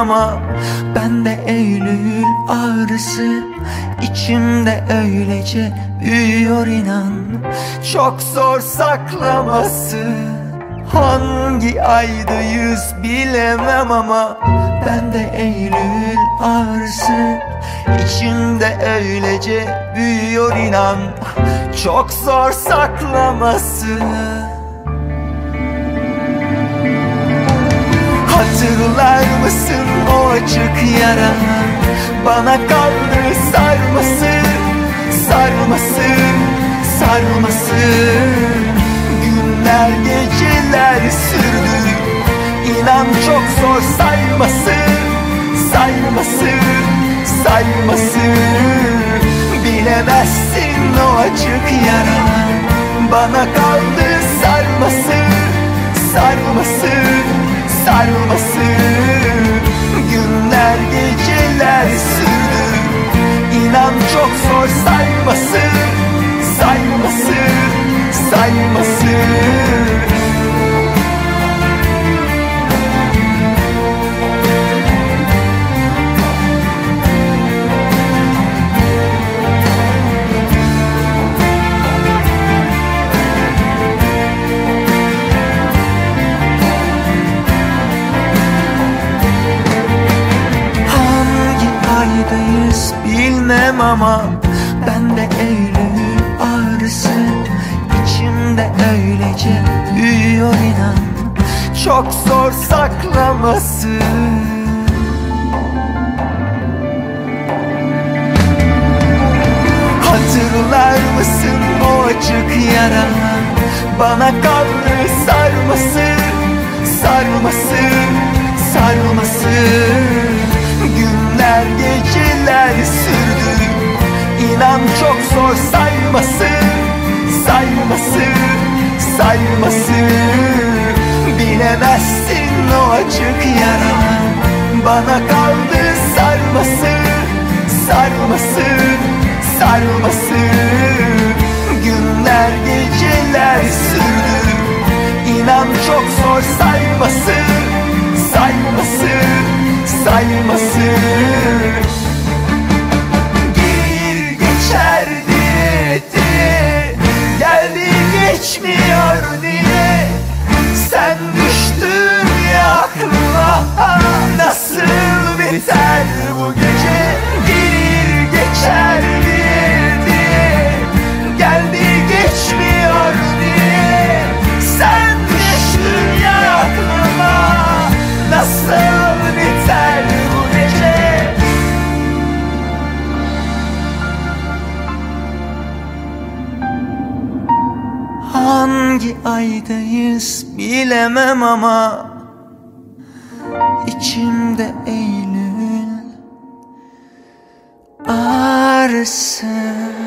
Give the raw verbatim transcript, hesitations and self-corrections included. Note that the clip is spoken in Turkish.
ama ben de Eylül ağrısı, içimde öylece büyüyor inan. Çok zor saklaması, hangi aydayız bilemem ama ben de Eylül ağrısı, içimde öylece büyüyor inan. Çok zor saklaması. Hatırlar mısın o açık yara, bana kandır sarması, sarması, sarması. Günler geceler sürdü, inan çok zor sayması, sayması, sayması. Bilemezsin o açık yara, bana kandır sarması, sarması, sarması. Günler geceler sürdü, İnan çok zor sayması, sayması, sayması. Bilmem ama ben de Eylül ağrısı, içimde öylece büyüyor inan. Çok zor saklaması. Hatırlar mısın o açık yara, bana kandır sarması, sarması, sarması. Günler geceler sürdü, İnan çok zor sayması, sayması, sayması. Bilemezsin o açık yara, bana kaldı sarması, sarması, sarması. Günler geceler sürdü, İnan çok zor sayması, sayması, sayması. Gelir geçer diye, diye geldi geçmiyor diye, sen düştün ya aklıma, nasıl biter bu gece? Gelir geçer diye, diye geldi geçmiyor diye, sen düştün ya aklıma, nasıl biter bu gece? Hangi aydayız bilemem ama içimde Eylül ağrısı.